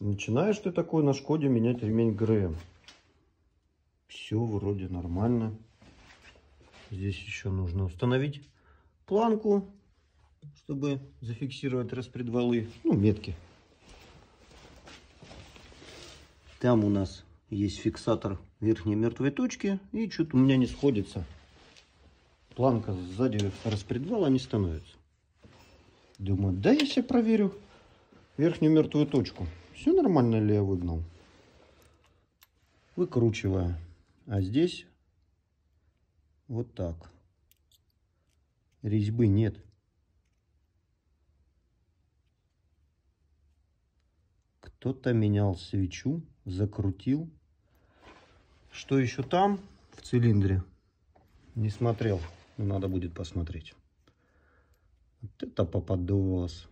Начинаешь ты такой на Шкоде менять ремень ГРМ. Все вроде нормально. Здесь еще нужно установить планку, чтобы зафиксировать распредвалы, ну, метки. Там у нас есть фиксатор верхней мертвой точки. И что-то у меня не сходится. Планка сзади распредвала не становится. Думаю, да я себе проверю верхнюю мертвую точку. Все нормально ли я выгнал? Выкручиваю. А здесь вот так. Резьбы нет. Кто-то менял свечу, закрутил. Что еще там в цилиндре? Не смотрел. Надо будет посмотреть. Вот это попадос.